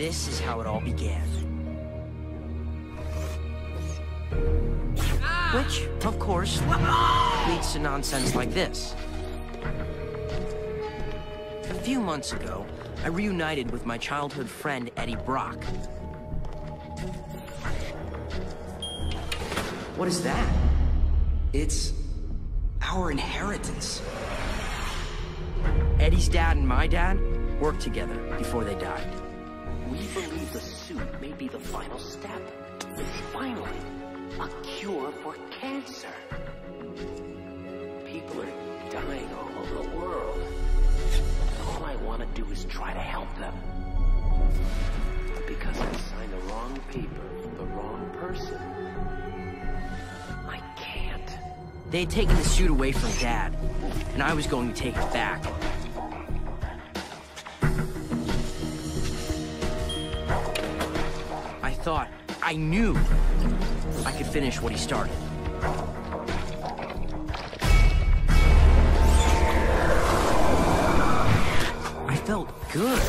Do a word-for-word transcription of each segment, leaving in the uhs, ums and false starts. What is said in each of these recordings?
This is how it all began. Ah! Which, of course, leads to nonsense like this. A few months ago, I reunited with my childhood friend, Eddie Brock. What is that? It's our inheritance. Eddie's dad and my dad worked together before they died. We believe the suit may be the final step. It's finally a cure for cancer. People are dying all over the world. All I want to do is try to help them. But because I signed the wrong paper for the wrong person, I can't. They had taken the suit away from Dad, and I was going to take it back. I thought I knew I could finish what he started. I felt good,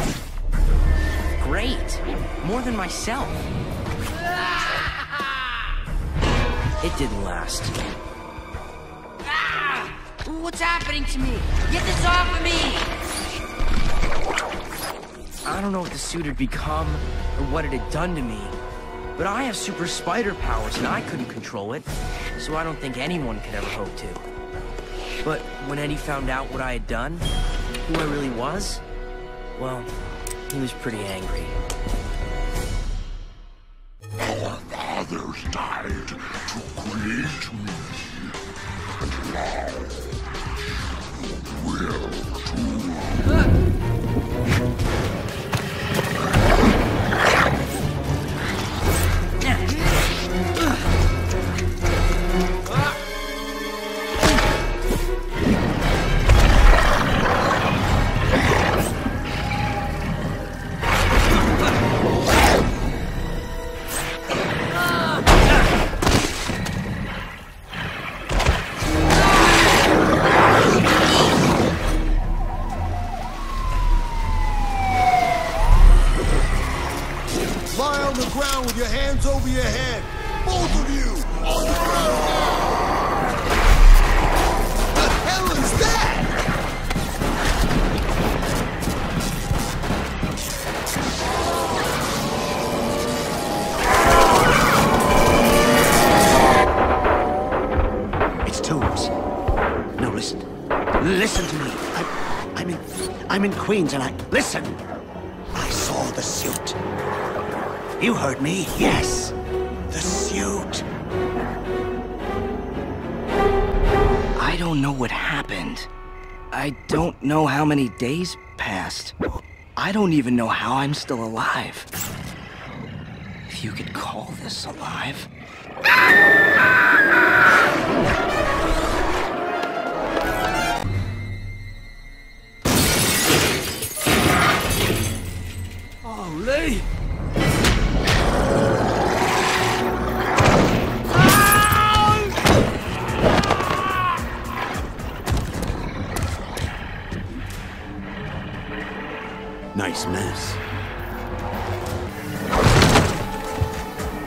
great, more than myself. It didn't last. Ah! What's happening to me? Get this off of me! I don't know what the suit had become or what it had done to me. But I have super spider powers, and I couldn't control it, so I don't think anyone could ever hope to. But when Eddie found out what I had done, who I really was, well, he was pretty angry. Our fathers died to create me, and now you will too. Ah! Over your head. Both of you, on the ground now! The hell is that? It's Toomes. No, listen. Listen to me. I, I'm in, I'm in Queens and I... Listen! I saw the suit. You heard me, yes. The suit. I don't know what happened. I don't know how many days passed. I don't even know how I'm still alive. If you could call this alive. Oh, Lee! Nice mess.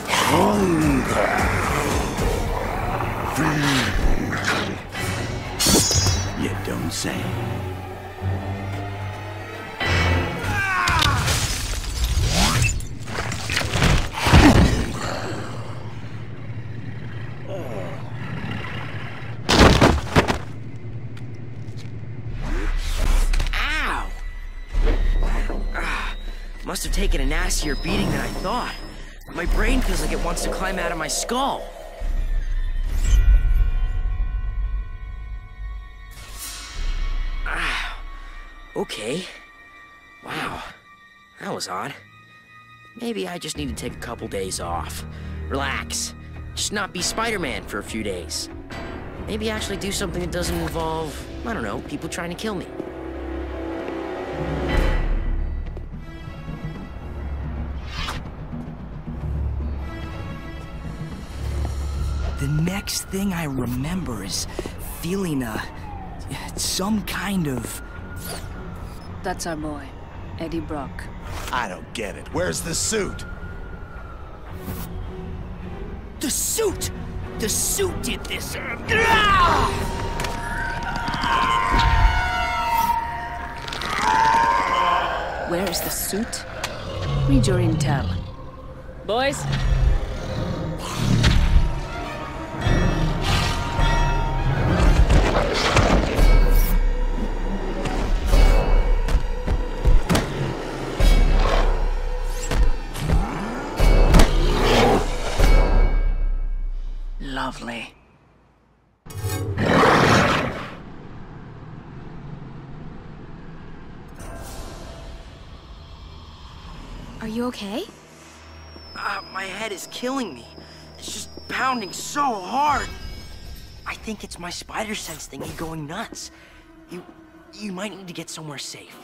Hunger. Feed. You don't say. Must have taken an assier beating than I thought. My brain feels like it wants to climb out of my skull. Ah, okay. Wow, that was odd. Maybe I just need to take a couple days off. Relax, just not be Spider-Man for a few days. Maybe actually do something that doesn't involve, I don't know, people trying to kill me. The next thing I remember is feeling a... some kind of... That's our boy. Eddie Brock. I don't get it. Where's the suit? The suit! The suit did this! Where is the suit? Read your intel. Boys? Lovely. Are you okay? Uh, my head is killing me. It's just pounding so hard. I think it's my spider sense thingy going nuts. You, you might need to get somewhere safe.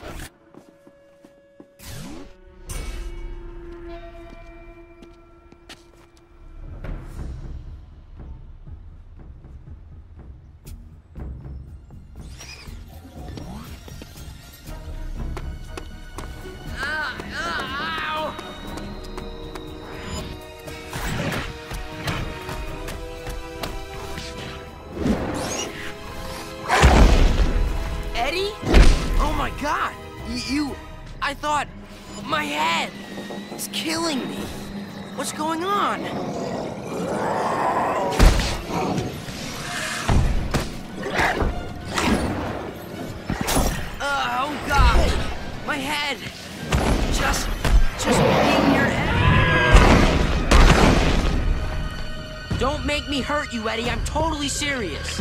Hurt you, Eddie. I'm totally serious.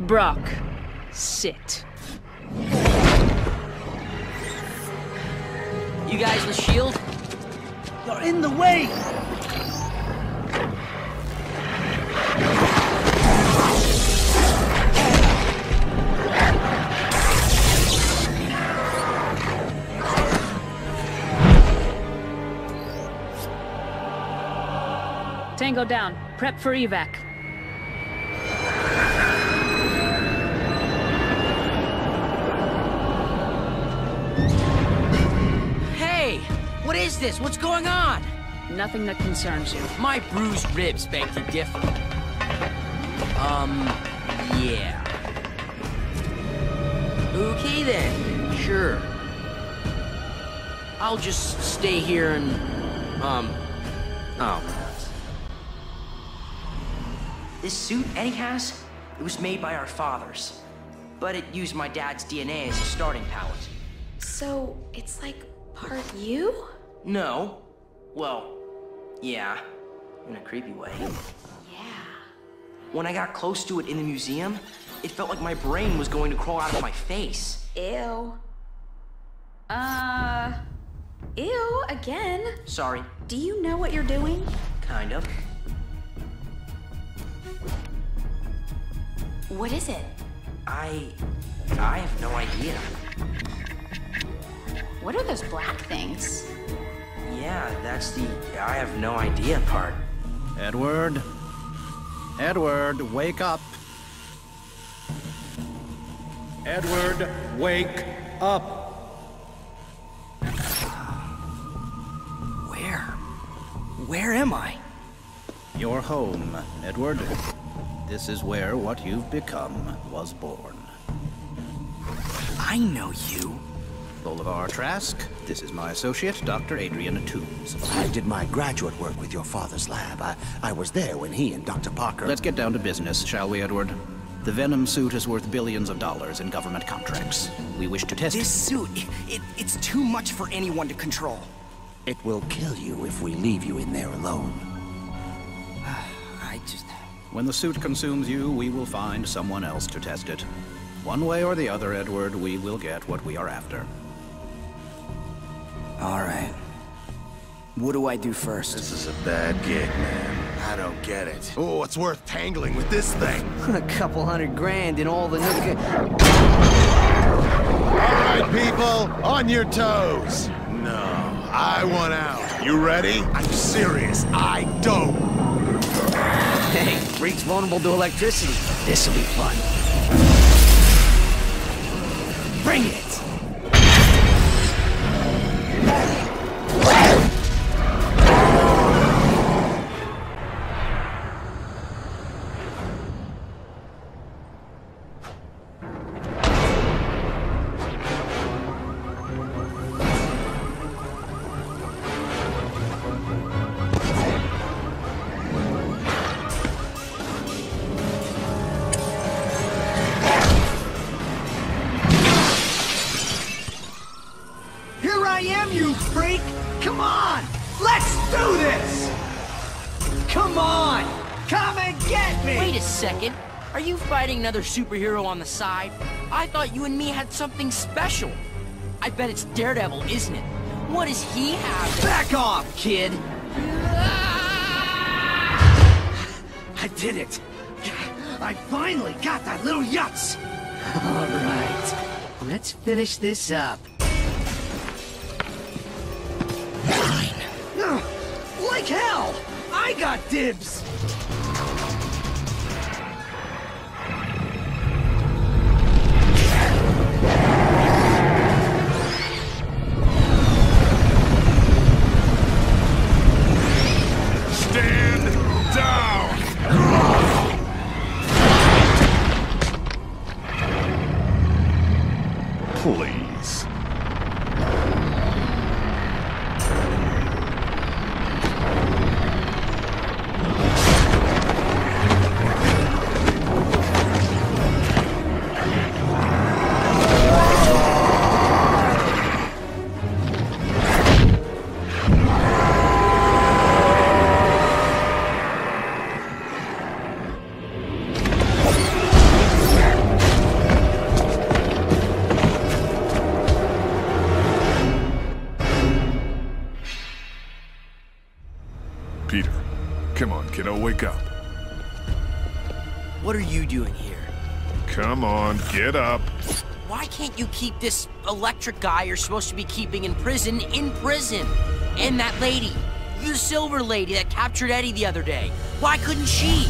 Brock, sit. You guys, the shield? You're in the way! Go down. Prep for evac. Hey! What is this? What's going on? Nothing that concerns you. My bruised ribs beg to differ. Um, yeah. Okay then. Sure. I'll just stay here and... Um... Oh. This suit Eddie has, it was made by our fathers, but it used my dad's D N A as a starting palette. So, it's like part you? No. Well, yeah, in a creepy way. Yeah. When I got close to it in the museum, it felt like my brain was going to crawl out of my face. Ew. Uh, ew again? Sorry. Do you know what you're doing? Kind of. What is it? I... I have no idea. What are those black things? Yeah, that's the I have no idea part. Edward? Edward, wake up. Edward, wake up. Where? Where am I? You're home, Edward. This is where what you've become was born. I know you. Bolivar Trask, this is my associate, Doctor Adrian Toomes. I did my graduate work with your father's lab. I, I was there when he and Doctor Parker... Let's get down to business, shall we, Edward? The Venom suit is worth billions of dollars in government contracts. We wish to test... This suit, it, it, it's too much for anyone to control. It will kill you if we leave you in there alone. I just... When the suit consumes you, we will find someone else to test it. One way or the other, Edward, we will get what we are after. All right. What do I do first? This is a bad gig, man. I don't get it. Oh, it's worth tangling with this thing. A couple hundred grand in all the nookie. All right, people, on your toes. No. I want out. You ready? I'm serious. I don't. Hey, Rick's vulnerable to electricity. This'll be fun. Bring it! Another superhero on the side? I thought you and me had something special. I bet it's Daredevil, isn't it? What does he have? Back off, kid! I did it! I finally got that little yutz! Alright, let's finish this up. Fine. Like hell! I got dibs! Get up. Why can't you keep this electric guy you're supposed to be keeping in prison in prison? And that lady, the silver lady that captured Eddie the other day. Why couldn't she?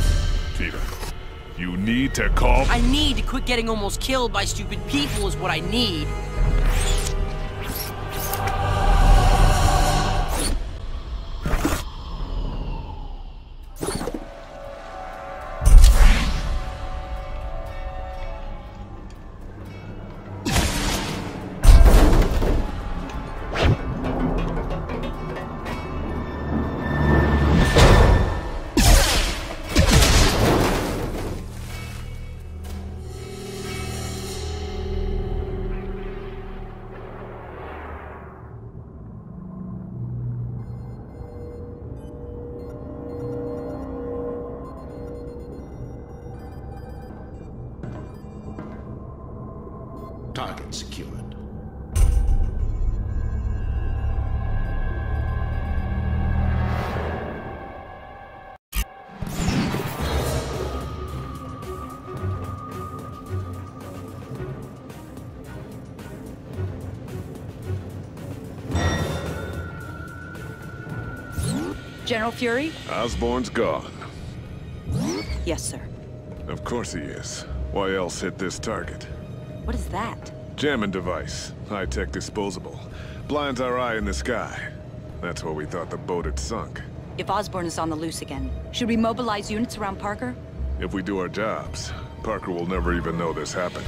Peter, you need to call... I need to quit getting almost killed by stupid people is what I need. Target secured. General Fury? Osborne's gone. Yes, sir. Of course he is. Why else hit this target? What is that? Jamming device. High-tech disposable. Blinds our eye in the sky. That's where we thought the boat had sunk. If Osborne is on the loose again, should we mobilize units around Parker? If we do our jobs, Parker will never even know this happened.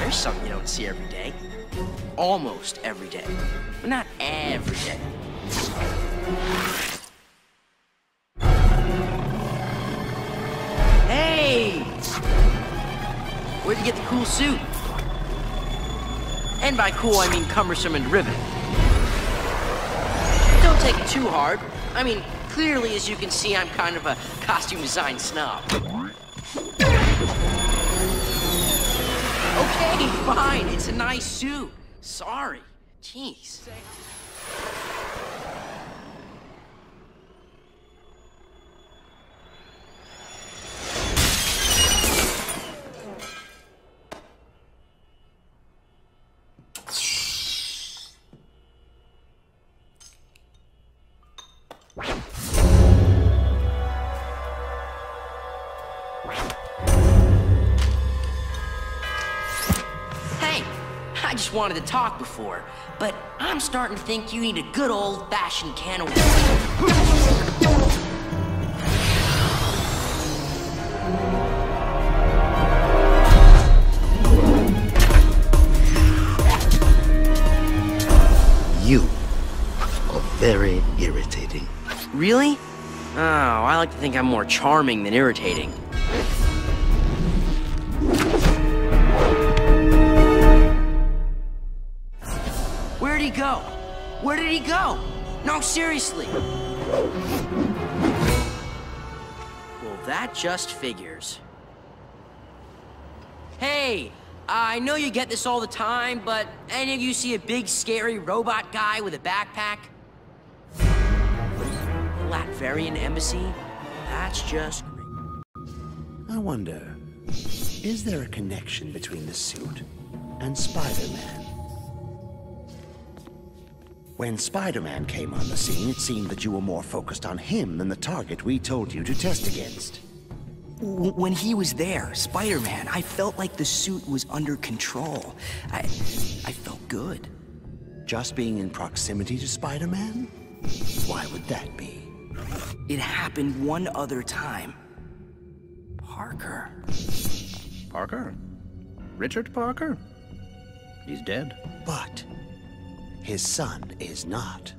There's something you don't see every day. Almost every day. But not every day. Where'd you get the cool suit? And by cool, I mean cumbersome and riveting. Don't take it too hard. I mean, clearly, as you can see, I'm kind of a costume design snob. Okay, fine. It's a nice suit. Sorry. Jeez. I just wanted to talk before, but I'm starting to think you need a good old-fashioned can of worms. You are very irritating. Really? Oh, I like to think I'm more charming than irritating. Where'd he go? Where did he go? No, seriously. Well, that just figures. Hey, I know you get this all the time, but any of you see a big, scary robot guy with a backpack? Latverian embassy? That's just great. I wonder, is there a connection between the suit and Spider-Man? When Spider-Man came on the scene, it seemed that you were more focused on him than the target we told you to test against. When he was there, Spider-Man, I felt like the suit was under control. I... I felt good. Just being in proximity to Spider-Man? Why would that be? It happened one other time. Parker. Parker? Richard Parker? He's dead. But... his son is not.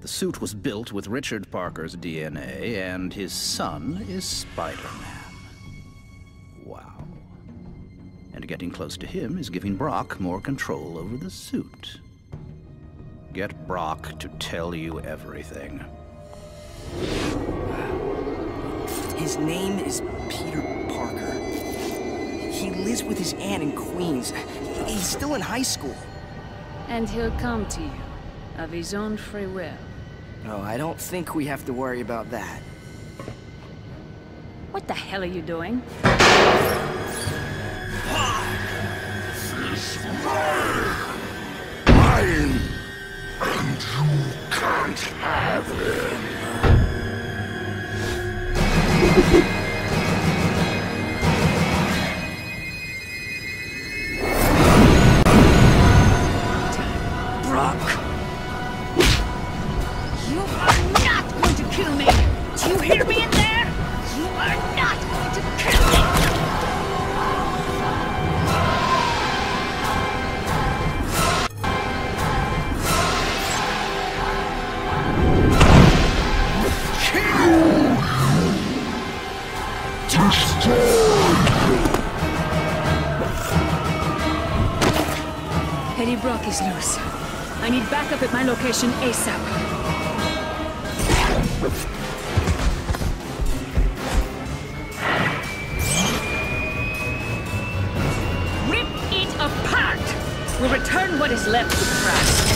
The suit was built with Richard Parker's D N A, and his son is Spider-Man. Wow. And getting close to him is giving Brock more control over the suit. Get Brock to tell you everything. His name is Peter Parker. He lives with his aunt in Queens. He's still in high school. And he'll come to you, of his own free will. Oh, I don't think we have to worry about that. What the hell are you doing? This is mine! And you can't have him! Eddie Brock is loose. I need backup at my location ASAP. Rip it apart! We'll return what is left to Trask.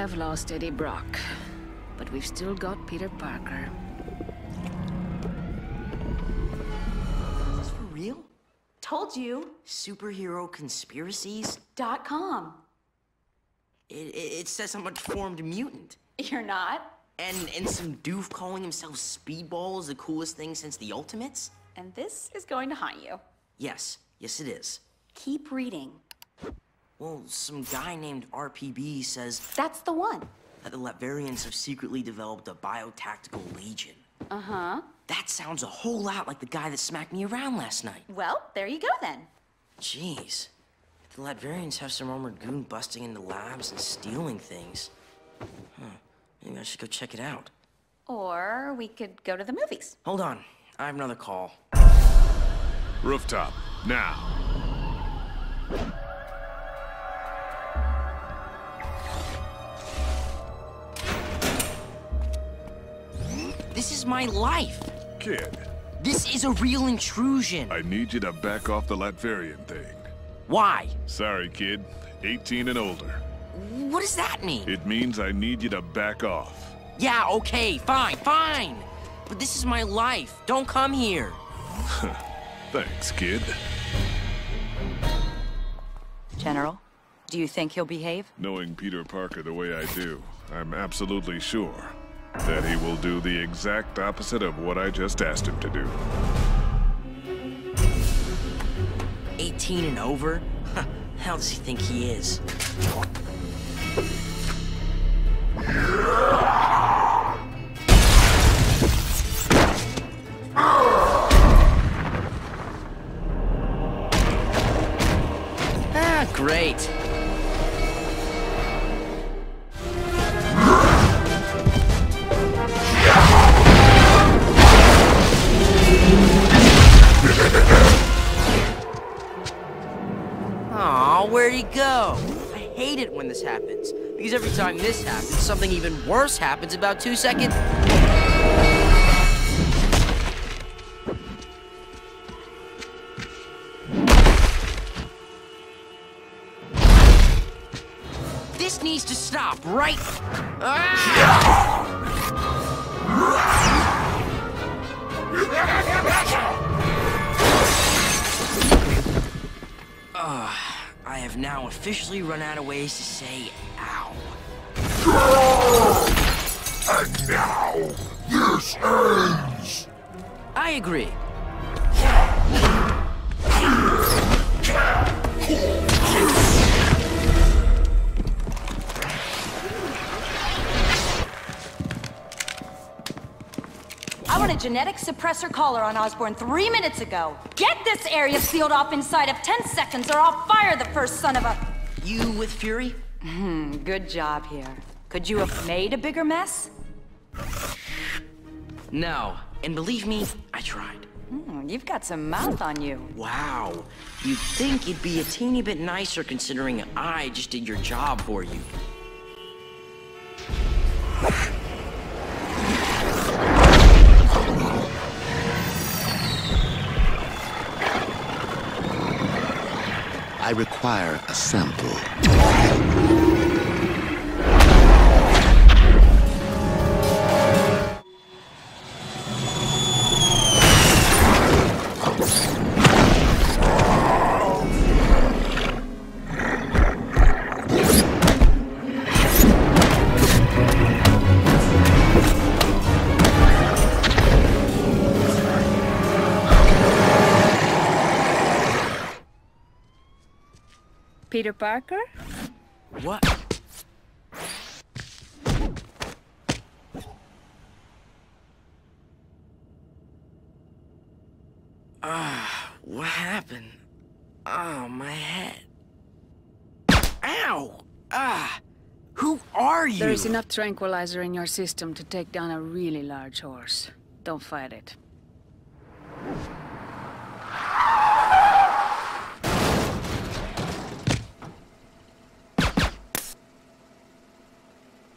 I've lost Eddie Brock, but we've still got Peter Parker. Is this for real? Told you. Superhero Conspiracies dot com. It, it, it says I'm a formed mutant. You're not? And, and some doof calling himself Speedball is the coolest thing since the Ultimates? And this is going to haunt you. Yes. Yes, it is. Keep reading. Well, some guy named R P B says... That's the one. ...that the Latverians have secretly developed a biotactical legion. Uh-huh. That sounds a whole lot like the guy that smacked me around last night. Well, there you go, then. Jeez. If the Latverians have some armored goon busting into labs and stealing things... Huh. Maybe I should go check it out. Or we could go to the movies. Hold on. I have another call. Rooftop, now. This is my life. Kid. This is a real intrusion. I need you to back off the Latverian thing. Why? Sorry, kid. eighteen and older. What does that mean? It means I need you to back off. Yeah, okay, fine, fine. But this is my life. Don't come here. Thanks, kid. General, do you think he'll behave? Knowing Peter Parker the way I do, I'm absolutely sure that he will do the exact opposite of what I just asked him to do. eighteen and over? Huh, how does he think he is? Ah, great. Aw, where'd he go? I hate it when this happens. Because every time this happens, something even worse happens about two seconds. This needs to stop, right? Ah! uh, I have now officially run out of ways to say it. And now, this ends! I agree. I want a genetic suppressor collar on Osborn three minutes ago. Get this area sealed off inside of ten seconds or I'll fire the first son of a... You with Fury? Hmm, good job here. Could you have made a bigger mess? No, and believe me, I tried. Mm, you've got some mouth on you. Wow, you'd think it'd be a teeny bit nicer considering I just did your job for you. I require a sample. Peter Parker? What? Ah, uh, what happened? Oh, my head. Ow! Ah! Uh, who are you? There is enough tranquilizer in your system to take down a really large horse. Don't fight it.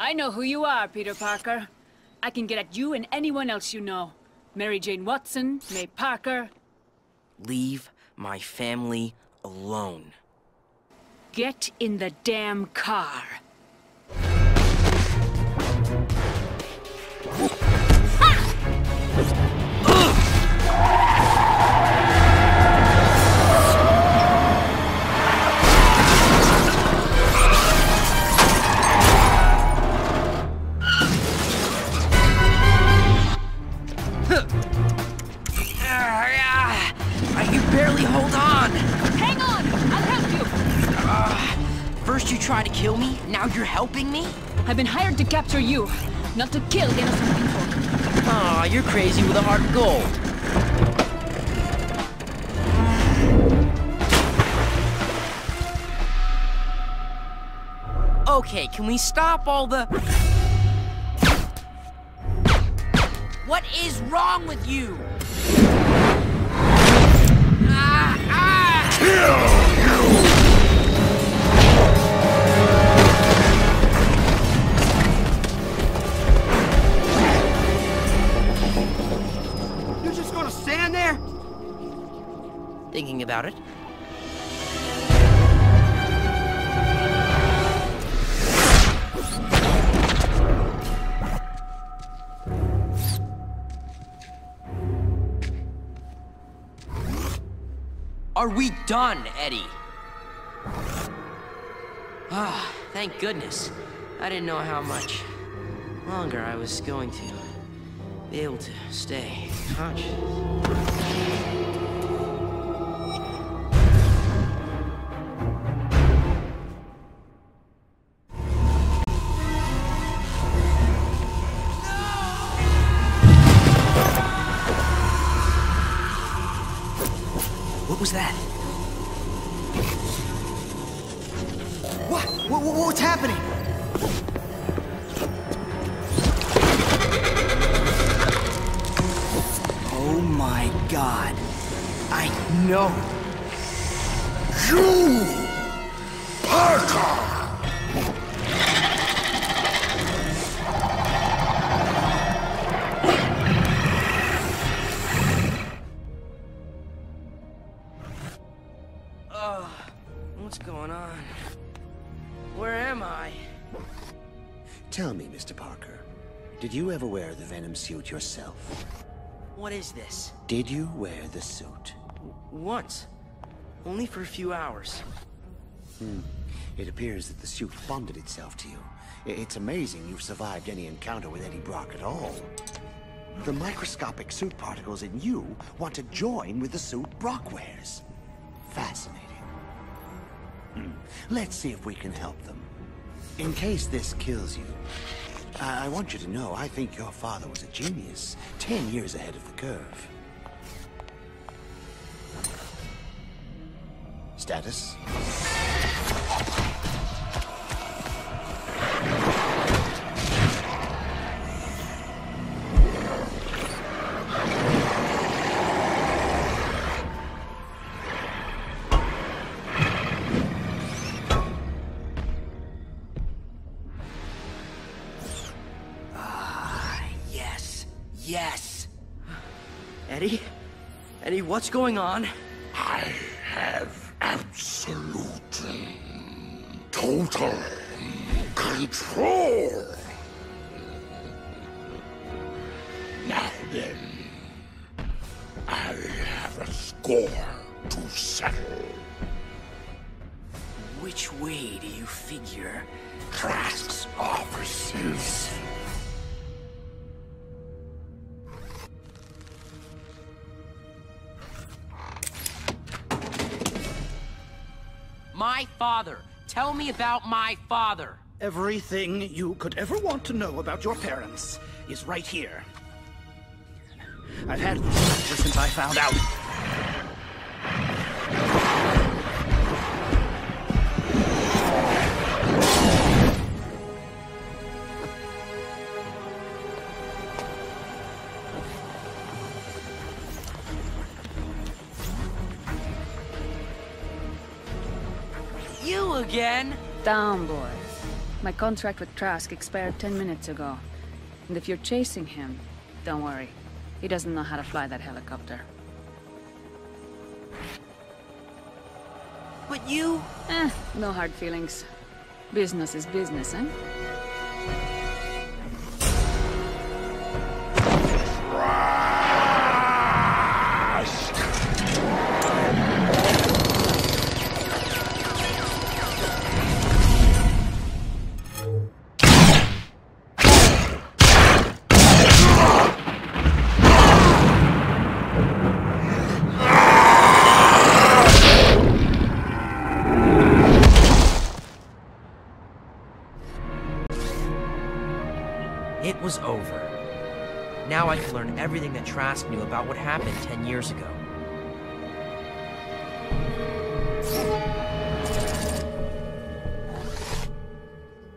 I know who you are, Peter Parker. I can get at you and anyone else you know. Mary Jane Watson, May Parker. Leave my family alone. Get in the damn car. something, hold on! Hang on! I'll help you! Uh, first you try to kill me, now you're helping me? I've been hired to capture you, not to kill innocent people. Aw, you're crazy with a heart of gold. Okay, can we stop all the... What is wrong with you? Ah, ah! Kill you! You're just gonna stand there? Thinking about it. Are we done, Eddie? Ah, oh, thank goodness. I didn't know how much longer I was going to be able to stay conscious. What was that? What? What, what? What's happening? Oh my God. I know. You! Did you ever wear the Venom suit yourself? What is this? Did you wear the suit? W- once. Only for a few hours. Hmm. It appears that the suit bonded itself to you. It's amazing you've survived any encounter with Eddie Brock at all. The microscopic suit particles in you want to join with the suit Brock wears. Fascinating. Hmm. Let's see if we can help them. In case this kills you, I want you to know, I think your father was a genius, ten years ahead of the curve. Status? Eddie? Eddie, what's going on? I have absolute, total control. Now then, I have a score to settle. Which way do you figure Trask's office is? My father. Tell me about my father. Everything you could ever want to know about your parents is right here. I've had it ever since I found out. Again? Down, boy. My contract with Trask expired ten minutes ago. And if you're chasing him, don't worry. He doesn't know how to fly that helicopter. But you... Eh, no hard feelings. Business is business, eh? was over. Now I can learn everything that Trask knew about what happened ten years ago.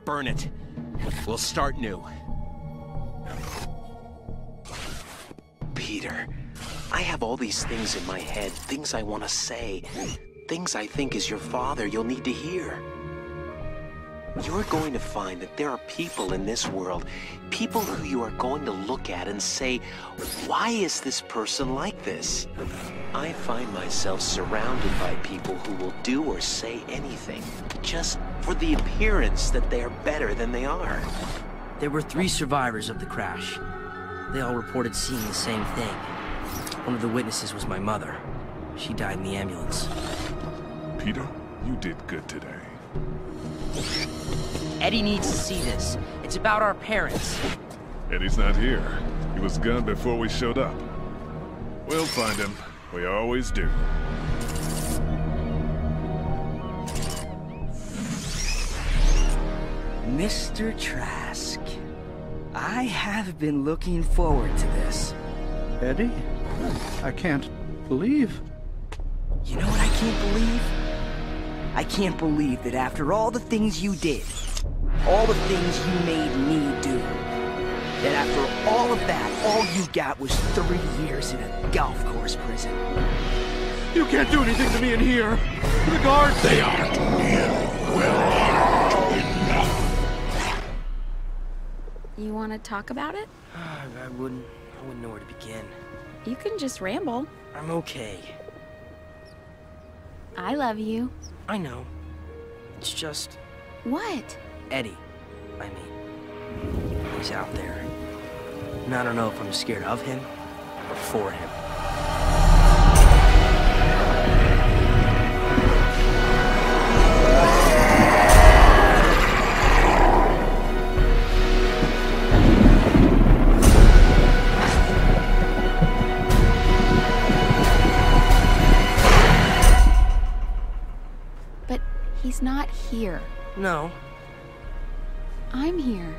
Burn it. We'll start new. Peter, I have all these things in my head, things I want to say, things I think as your father you'll need to hear. You're going to find that there are people in this world, people who you are going to look at and say, why is this person like this? I find myself surrounded by people who will do or say anything, just for the appearance that they are better than they are. There were three survivors of the crash. They all reported seeing the same thing. One of the witnesses was my mother. She died in the ambulance. Peter, you did good today. Eddie needs to see this. It's about our parents. Eddie's not here. He was gone before we showed up. We'll find him. We always do. Mister Trask, I have been looking forward to this. Eddie? I can't believe... You know what I can't believe? I can't believe that after all the things you did, all the things you made me do, that after all of that, all you got was three years in a golf course prison. You can't do anything to me in here! The guards! They aren't ill, well armed enough. You want to talk about it? I wouldn't. I wouldn't know where to begin. You can just ramble. I'm okay. I love you. I know. It's just... What? Eddie. I mean, he's out there. And I don't know if I'm scared of him or for him. Not here. No. I'm here.